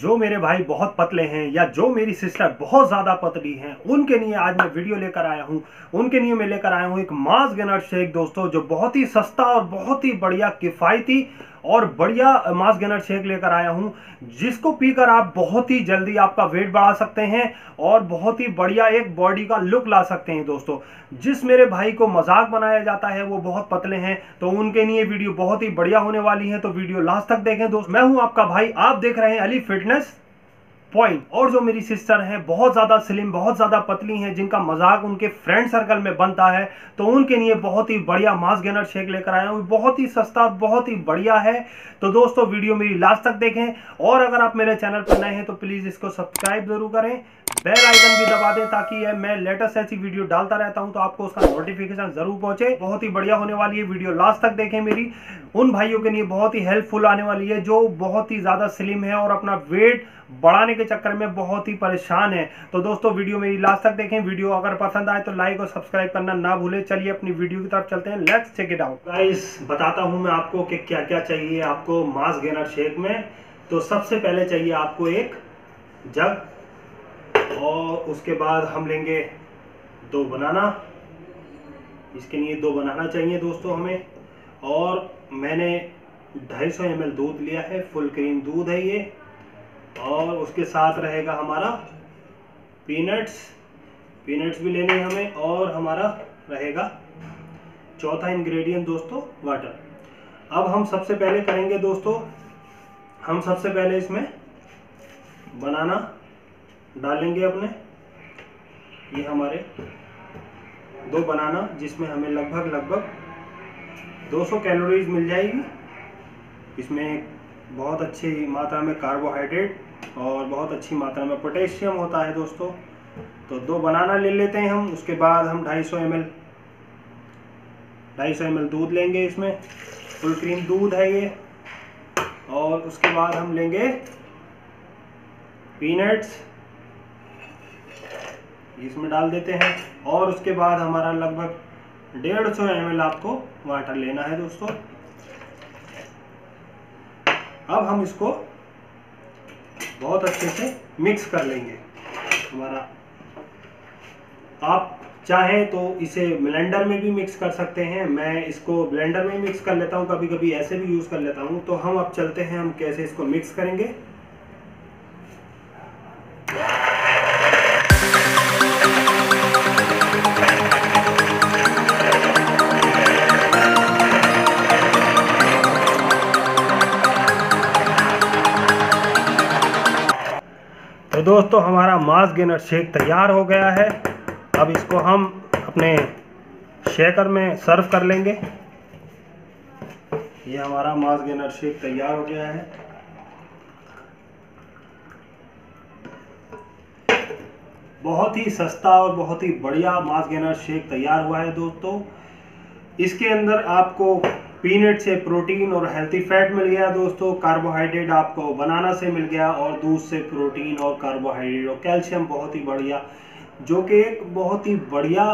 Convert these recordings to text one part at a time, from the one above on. जो मेरे भाई बहुत पतले हैं या जो मेरी सिस्टर बहुत ज़्यादा पतली हैं उनके लिए आज मैं वीडियो लेकर आया हूँ। उनके लिए मैं लेकर आया हूँ एक मास गेनर शेक दोस्तों, जो बहुत ही सस्ता और बहुत ही बढ़िया किफ़ायती और बढ़िया मास गेनर शेक लेकर आया हूँ, जिसको पीकर आप बहुत ही जल्दी आपका वेट बढ़ा सकते हैं और बहुत ही बढ़िया एक बॉडी का लुक ला सकते हैं दोस्तों। जिस मेरे भाई को मजाक बनाया जाता है, वो बहुत पतले हैं, तो उनके लिए वीडियो बहुत ही बढ़िया होने वाली है, तो वीडियो लास्ट तक देखें दोस्तों। मैं हूँ आपका भाई, आप देख रहे हैं अली फिटनेस पॉइंट। और जो मेरी सिस्टर हैं बहुत ज़्यादा स्लिम, बहुत ज़्यादा पतली हैं, जिनका मजाक उनके फ्रेंड सर्कल में बनता है, तो उनके लिए बहुत ही बढ़िया मास गेनर शेक लेकर आया हूँ। बहुत ही सस्ता, बहुत ही बढ़िया है। तो दोस्तों वीडियो मेरी लास्ट तक देखें, और अगर आप मेरे चैनल पर नए हैं तो प्लीज़ इसको सब्सक्राइब ज़रूर करें, बेल आइकन भी दबा दें, ताकि मैं लेटेस्ट ऐसी वीडियो डालता रहता हूँ तो आपको उसका नोटिफिकेशन ज़रूर पहुँचे। बहुत ही बढ़िया होने वाली है वीडियो, लास्ट तक देखें। मेरी उन भाइयों के लिए बहुत ही हेल्पफुल आने वाली है जो बहुत ही ज़्यादा स्लिम है और अपना वेट बढ़ाने के चक्कर में बहुत ही परेशान है। तो दोस्तों वीडियो मेरी लास्ट तक देखें। वीडियो अगर पसंद आए तो लाइक और सब्सक्राइब करना ना भूलें। चलिए अपनी वीडियो की तरफ चलते हैं, let's check it out. Guys बताता हूं मैं आपको कि क्या क्या चाहिए आपको मास गेनर शेक में। तो सबसे पहले चाहिए आपको एक जग, और उसके बाद हम लेंगे 2 बनाना। इसके लिए 2 बनाना चाहिए दोस्तों हमें। और मैंने 250 ml दूध लिया है, फुल क्रीम दूध है ये। और उसके साथ रहेगा हमारा पीनट्स भी लेने हैं हमें। और हमारा रहेगा चौथा इंग्रेडिएंट दोस्तों, वाटर। अब हम सबसे पहले करेंगे दोस्तों, हम सबसे पहले इसमें बनाना डालेंगे अपने। ये हमारे 2 बनाना, जिसमें हमें लगभग 200 कैलोरीज मिल जाएगी। इसमें बहुत अच्छी मात्रा में कार्बोहाइड्रेट और बहुत अच्छी मात्रा में पोटेशियम होता है दोस्तों। तो 2 बनाना ले लेते हैं हम। उसके बाद हम 250 ml दूध लेंगे, इसमें फुल क्रीम दूध है ये। और उसके बाद हम लेंगे पीनट्स, इसमें डाल देते हैं। और उसके बाद हमारा लगभग 150 ml आपको वाटर लेना है दोस्तों। अब हम इसको बहुत अच्छे से मिक्स कर लेंगे हमारा। आप चाहें तो इसे ब्लेंडर में भी मिक्स कर सकते हैं, मैं इसको ब्लेंडर में मिक्स कर लेता हूं, कभी कभी ऐसे भी यूज़ कर लेता हूं। तो हम अब चलते हैं, हम कैसे इसको मिक्स करेंगे। दोस्तों हमारा मास गेनर शेक तैयार हो गया है। अब इसको हम अपने शेकर में सर्व कर लेंगे। ये हमारा मास गेनर शेक तैयार हो गया है। बहुत ही सस्ता और बहुत ही बढ़िया मास गेनर शेक तैयार हुआ है दोस्तों। इसके अंदर आपको पीनट से प्रोटीन और हेल्थी फैट मिल गया दोस्तों, कार्बोहाइड्रेट आपको बनाना से मिल गया, और दूध से प्रोटीन और कार्बोहाइड्रेट और कैल्शियम बहुत ही बढ़िया, जो कि एक बहुत ही बढ़िया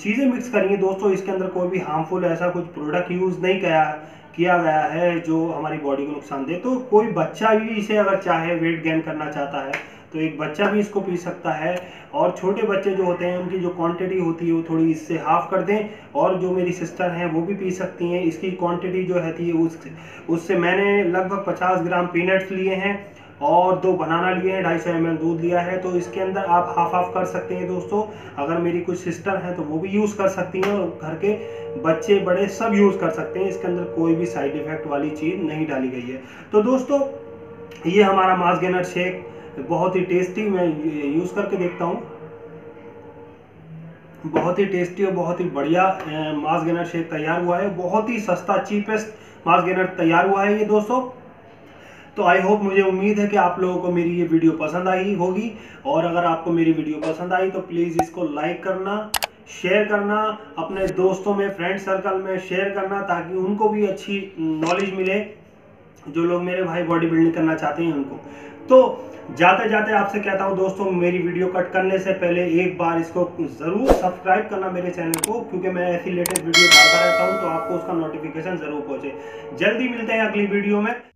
चीज़ें मिक्स करेंगे दोस्तों। इसके अंदर कोई भी हार्मफुल ऐसा कुछ प्रोडक्ट यूज़ नहीं किया गया है जो हमारी बॉडी को नुकसान दे। तो कोई बच्चा भी इसे अगर चाहे वेट गेन करना चाहता है तो एक बच्चा भी इसको पी सकता है। और छोटे बच्चे जो होते हैं उनकी जो क्वांटिटी होती है वो थोड़ी इससे हाफ कर दें, और जो मेरी सिस्टर हैं वो भी पी सकती हैं। इसकी क्वांटिटी जो है उससे मैंने लगभग 50 ग्राम पीनट्स लिए हैं और 2 बनाना लिए हैं, 250 ml दूध लिया है। तो इसके अंदर आप हाफ हाफ कर सकते हैं दोस्तों। अगर मेरी कुछ सिस्टर हैं तो वो भी यूज़ कर सकती हैं, और घर के बच्चे बड़े सब यूज़ कर सकते हैं। इसके अंदर कोई भी साइड इफ़ेक्ट वाली चीज़ नहीं डाली गई है। तो दोस्तों ये हमारा मास गेनर शेक बहुत ही टेस्टी, मैं यूज़ करके देखता हूँ, बहुत ही टेस्टी और बहुत ही बढ़िया मास गेनर शेक तैयार हुआ है। बहुत ही सस्ता, चीपेस्ट मास गेनर तैयार हुआ है ये दोस्तों। तो आई होप, मुझे उम्मीद है कि आप लोगों को मेरी ये वीडियो पसंद आई होगी। और अगर आपको मेरी वीडियो पसंद आई तो प्लीज़ इसको लाइक करना, शेयर करना, अपने दोस्तों में, फ्रेंड सर्कल में शेयर करना, ताकि उनको भी अच्छी नॉलेज मिले, जो लोग मेरे भाई बॉडी बिल्डिंग करना चाहते हैं उनको। तो जाते जाते आपसे कहता हूं दोस्तों, मेरी वीडियो कट करने से पहले एक बार इसको ज़रूर सब्सक्राइब करना मेरे चैनल को, क्योंकि मैं ऐसी लेटेस्ट वीडियो डालता रहता हूं तो आपको उसका नोटिफिकेशन ज़रूर पहुंचे। जल्दी मिलते हैं अगली वीडियो में।